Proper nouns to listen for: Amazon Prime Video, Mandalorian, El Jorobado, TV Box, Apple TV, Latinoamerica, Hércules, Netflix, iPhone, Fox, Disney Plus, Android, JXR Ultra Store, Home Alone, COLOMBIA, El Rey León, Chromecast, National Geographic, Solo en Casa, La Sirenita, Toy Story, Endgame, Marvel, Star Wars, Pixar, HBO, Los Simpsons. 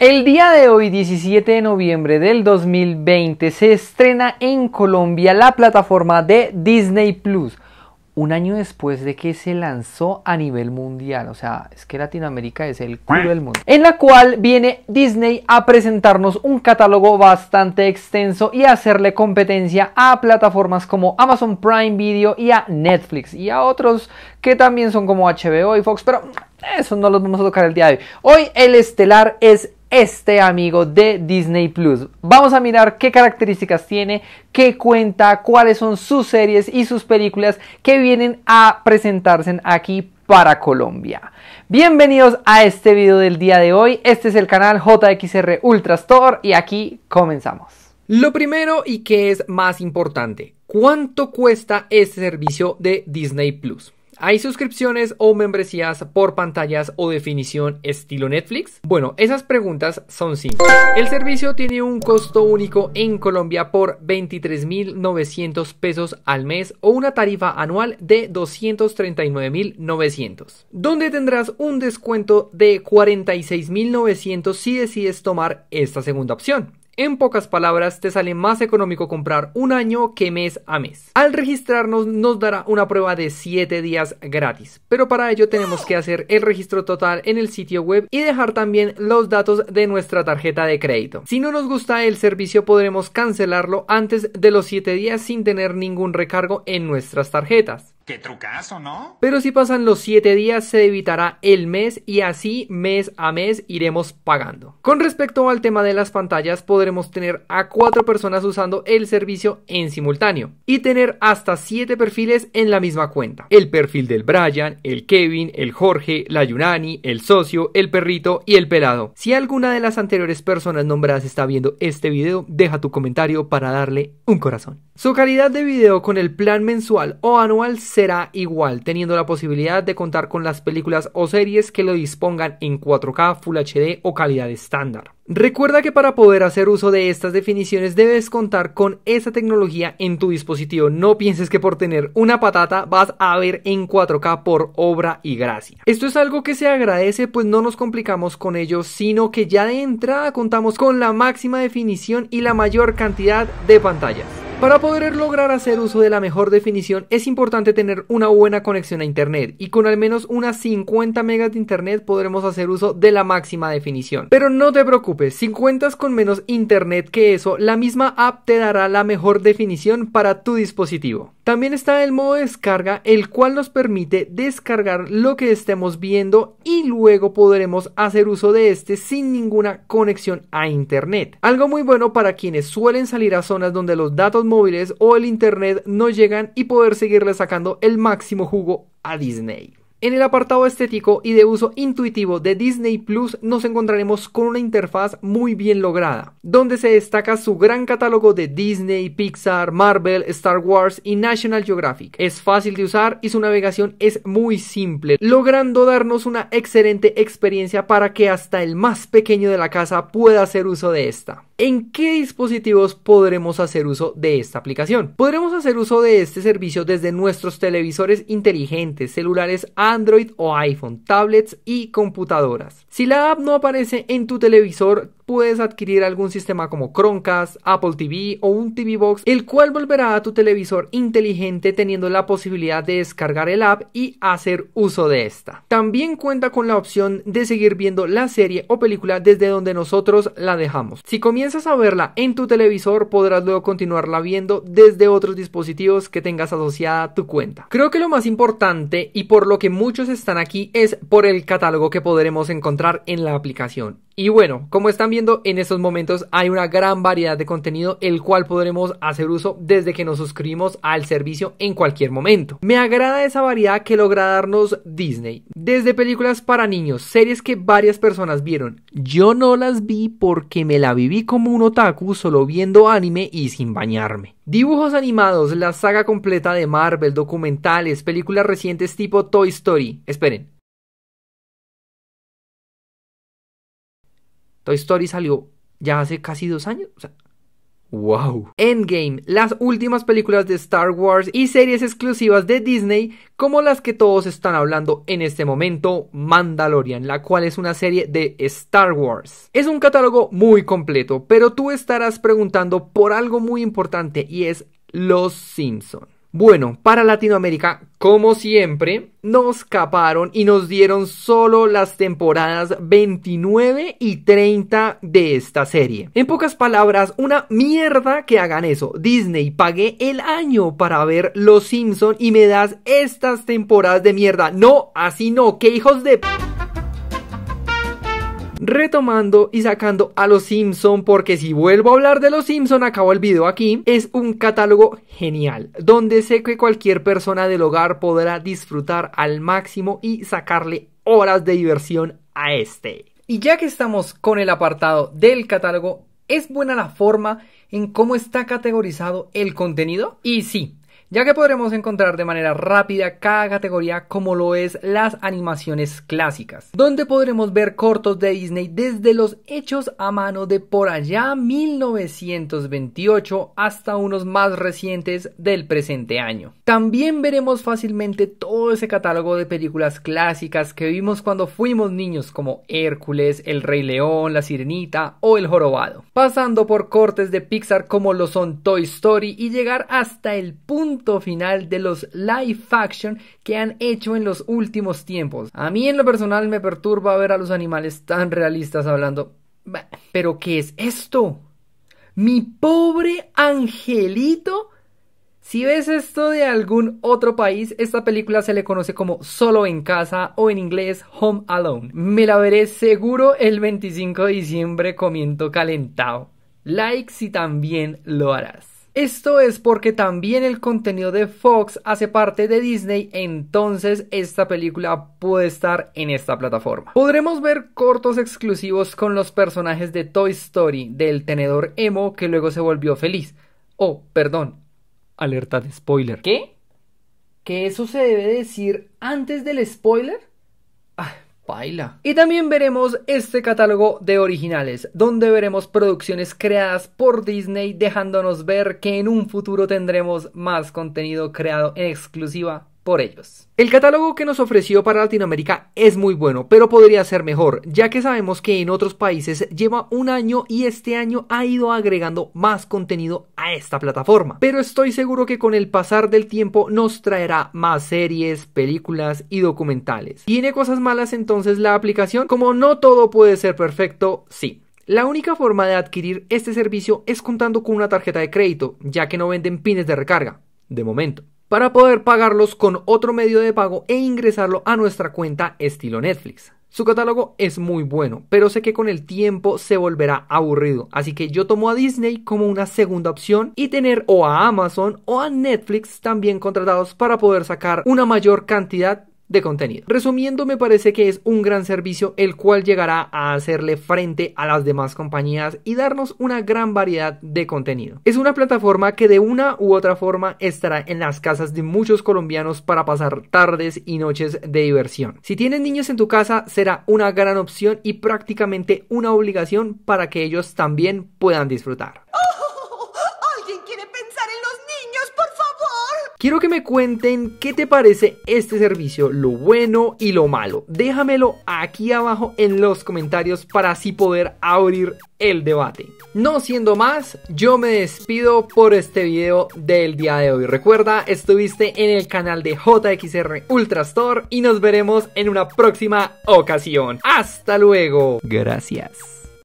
El día de hoy, 17 de noviembre del 2020, se estrena en Colombia la plataforma de Disney Plus, un año después de que se lanzó a nivel mundial. O sea, es que Latinoamérica es el culo del mundo. En la cual viene Disney a presentarnos un catálogo bastante extenso y hacerle competencia a plataformas como Amazon Prime Video y a Netflix y a otros que también son como HBO y Fox, pero eso no los vamos a tocar el día de hoy. Hoy el estelar es este amigo de Disney Plus. Vamos a mirar qué características tiene, qué cuenta, cuáles son sus series y sus películas que vienen a presentarse aquí para Colombia. Bienvenidos a este video del día de hoy. Este es el canal JXR Ultra Store y aquí comenzamos. Lo primero y que es más importante, ¿cuánto cuesta este servicio de Disney Plus? ¿Hay suscripciones o membresías por pantallas o definición estilo Netflix? Bueno, esas preguntas son simples. El servicio tiene un costo único en Colombia por 23.900 pesos al mes o una tarifa anual de 239.900, donde tendrás un descuento de 46.900 si decides tomar esta segunda opción. En pocas palabras, te sale más económico comprar un año que mes a mes. Al registrarnos nos dará una prueba de 7 días gratis, pero para ello tenemos que hacer el registro total en el sitio web y dejar también los datos de nuestra tarjeta de crédito. Si no nos gusta el servicio podremos cancelarlo antes de los 7 días sin tener ningún recargo en nuestras tarjetas. ¡Qué trucazo!, ¿no? Pero si pasan los 7 días se debitará el mes y así mes a mes iremos pagando. Con respecto al tema de las pantallas, podremos tener a 4 personas usando el servicio en simultáneo y tener hasta 7 perfiles en la misma cuenta. El perfil del Brian, el Kevin, el Jorge, la Yunani, el socio, el perrito y el pelado. Si alguna de las anteriores personas nombradas está viendo este video, deja tu comentario para darle un corazón. Su calidad de video con el plan mensual o anual será igual, teniendo la posibilidad de contar con las películas o series que lo dispongan en 4K, Full HD o calidad estándar. Recuerda que para poder hacer uso de estas definiciones debes contar con esa tecnología en tu dispositivo. No pienses que por tener una patata vas a ver en 4K por obra y gracia. Esto es algo que se agradece, pues no nos complicamos con ello, sino que ya de entrada contamos con la máxima definición y la mayor cantidad de pantallas. Para poder lograr hacer uso de la mejor definición es importante tener una buena conexión a internet, y con al menos unas 50 megas de internet podremos hacer uso de la máxima definición. Pero no te preocupes, si cuentas con menos internet que eso, la misma app te dará la mejor definición para tu dispositivo. También está el modo descarga, el cual nos permite descargar lo que estemos viendo y luego podremos hacer uso de este sin ninguna conexión a internet. Algo muy bueno para quienes suelen salir a zonas donde los datos móviles o el internet no llegan y poder seguirle sacando el máximo jugo a Disney. En el apartado estético y de uso intuitivo de Disney Plus nos encontraremos con una interfaz muy bien lograda, donde se destaca su gran catálogo de Disney, Pixar, Marvel, Star Wars y National Geographic. Es fácil de usar y su navegación es muy simple, logrando darnos una excelente experiencia para que hasta el más pequeño de la casa pueda hacer uso de esta. ¿En qué dispositivos podremos hacer uso de esta aplicación? Podremos hacer uso de este servicio desde nuestros televisores inteligentes, celulares Android o iPhone, tablets y computadoras. Si la app no aparece en tu televisor, puedes adquirir algún sistema como Chromecast, Apple TV o un TV Box, el cual volverá a tu televisor inteligente teniendo la posibilidad de descargar el app y hacer uso de esta. También cuenta con la opción de seguir viendo la serie o película desde donde nosotros la dejamos. Si comienzas a verla en tu televisor, podrás luego continuarla viendo desde otros dispositivos que tengas asociada a tu cuenta. Creo que lo más importante y por lo que muchos están aquí es por el catálogo que podremos encontrar en la aplicación. Y bueno, como están viendo en estos momentos hay una gran variedad de contenido el cual podremos hacer uso desde que nos suscribimos al servicio en cualquier momento. Me agrada esa variedad que logra darnos Disney, desde películas para niños, series que varias personas vieron. Yo no las vi porque me la viví como un otaku solo viendo anime y sin bañarme. Dibujos animados, la saga completa de Marvel, documentales, películas recientes tipo Toy Story. Esperen. Toy Story salió ya hace casi 2 años, o sea, ¡Wow! Endgame, las últimas películas de Star Wars y series exclusivas de Disney, como las que todos están hablando en este momento, Mandalorian, la cual es una serie de Star Wars. Es un catálogo muy completo, pero tú estarás preguntando por algo muy importante y es Los Simpsons. Bueno, para Latinoamérica, como siempre, nos caparon y nos dieron solo las temporadas 29 y 30 de esta serie. En pocas palabras, una mierda que hagan eso. Disney, pagué el año para ver Los Simpsons y me das estas temporadas de mierda. No, así no, que hijos de... Retomando y sacando a Los Simpsons, porque si vuelvo a hablar de Los Simpsons acabo el video aquí, es un catálogo genial, donde sé que cualquier persona del hogar podrá disfrutar al máximo y sacarle horas de diversión a este. Y ya que estamos con el apartado del catálogo, ¿es buena la forma en cómo está categorizado el contenido? Y sí, ya que podremos encontrar de manera rápida cada categoría, como lo es las animaciones clásicas, donde podremos ver cortos de Disney desde los hechos a mano de por allá 1928 hasta unos más recientes del presente año. También veremos fácilmente todo ese catálogo de películas clásicas que vimos cuando fuimos niños, como Hércules, El Rey León, La Sirenita o El Jorobado, pasando por cortes de Pixar como lo son Toy Story y llegar hasta el punto final de los live action que han hecho en los últimos tiempos. A mí en lo personal me perturba ver a los animales tan realistas hablando. ¿Pero qué es esto? ¡Mi pobre angelito! Si ves esto de algún otro país, esta película se le conoce como Solo en Casa o en inglés Home Alone. Me la veré seguro el 25 de diciembre comiendo calentado. Like si también lo harás. Esto es porque también el contenido de Fox hace parte de Disney, entonces esta película puede estar en esta plataforma. Podremos ver cortos exclusivos con los personajes de Toy Story, del tenedor emo que luego se volvió feliz. Oh, perdón, alerta de spoiler. ¿Qué? ¿Que eso se debe decir antes del spoiler? Ah. Y también veremos este catálogo de originales, donde veremos producciones creadas por Disney, dejándonos ver que en un futuro tendremos más contenido creado en exclusiva por ellos. El catálogo que nos ofreció para Latinoamérica es muy bueno, pero podría ser mejor, ya que sabemos que en otros países lleva un año y este año ha ido agregando más contenido a esta plataforma. Pero estoy seguro que con el pasar del tiempo nos traerá más series, películas y documentales. ¿Tiene cosas malas entonces la aplicación? Como no todo puede ser perfecto, sí. La única forma de adquirir este servicio es contando con una tarjeta de crédito, ya que no venden pines de recarga, de momento, para poder pagarlos con otro medio de pago e ingresarlo a nuestra cuenta estilo Netflix. Su catálogo es muy bueno, pero sé que con el tiempo se volverá aburrido, así que yo tomo a Disney como una segunda opción y tener o a Amazon o a Netflix también contratados para poder sacar una mayor cantidad de contenido. Resumiendo, me parece que es un gran servicio el cual llegará a hacerle frente a las demás compañías y darnos una gran variedad de contenido. Es una plataforma que de una u otra forma estará en las casas de muchos colombianos para pasar tardes y noches de diversión. Si tienes niños en tu casa, será una gran opción y prácticamente una obligación para que ellos también puedan disfrutar. Quiero que me cuenten qué te parece este servicio, lo bueno y lo malo. Déjamelo aquí abajo en los comentarios para así poder abrir el debate. No siendo más, yo me despido por este video del día de hoy. Recuerda, estuviste en el canal de JXR Ultra Store y nos veremos en una próxima ocasión. ¡Hasta luego! Gracias.